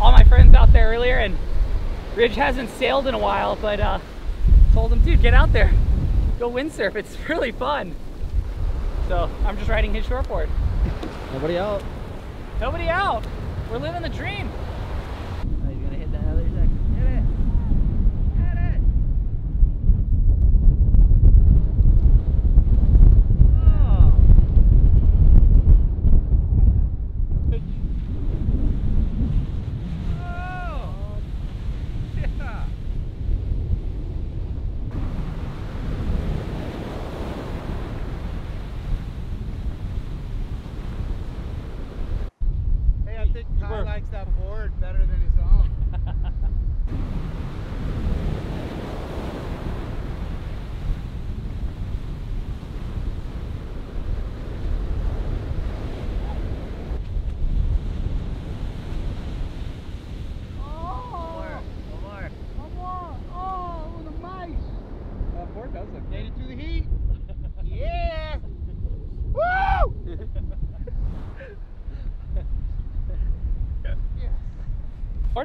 All my friends out there earlier, and Ridge hasn't sailed in a while, but told him, dude, get out there, go windsurf, it's really fun. So I'm just riding his shortboard. Nobody out. Nobody out. We're living the dream.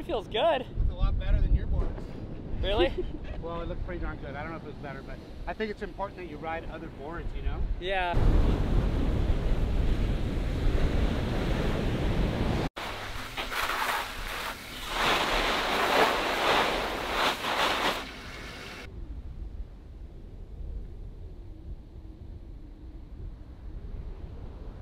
Feels good. It's a lot better than Really? Well, it looked pretty darn good. I don't know if it was better, but I think it's important that you ride other boards, you know? Yeah.